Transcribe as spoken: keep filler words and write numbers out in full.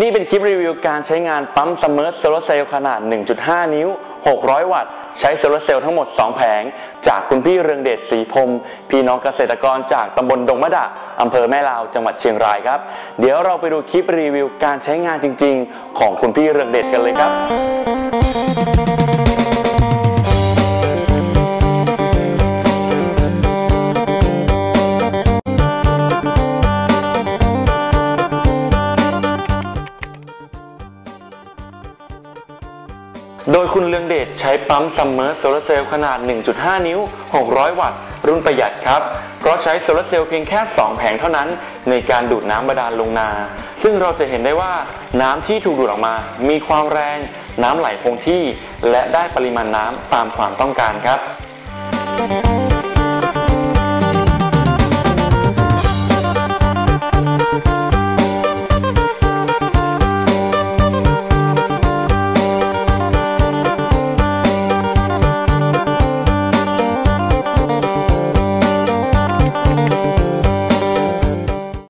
นี่เป็นคลิปรีวิวการใช้งานปั๊มซัมเมอร์โซลาร์เซลล์ขนาด หนึ่งจุดห้า นิ้วหกร้อยวัตต์ใช้โซลาร์เซลล์ทั้งหมดสองแผงจากคุณพี่เรืองเดชศรีพรมพี่น้องเกษตรกรจากตำบลดงมะดะอำเภอแม่ลาวจังหวัดเชียงรายครับเดี๋ยวเราไปดูคลิปรีวิวการใช้งานจริงๆของคุณพี่เรืองเดชกันเลยครับโดยคุณเรืองเดชใช้ปั๊มซัมเมอร์โซลาร์เซลล์ขนาด หนึ่งจุดห้า นิ้วหกร้อยวัตต์รุ่นประหยัดครับเพราะใช้โซลาร์เซลล์เพียงแค่สองแผงเท่านั้นในการดูดน้ำบาดาลลงนาซึ่งเราจะเห็นได้ว่าน้ำที่ถูกดูดออกมามีความแรงน้ำไหลคงที่และได้ปริมาณน้ำตามความต้องการครับ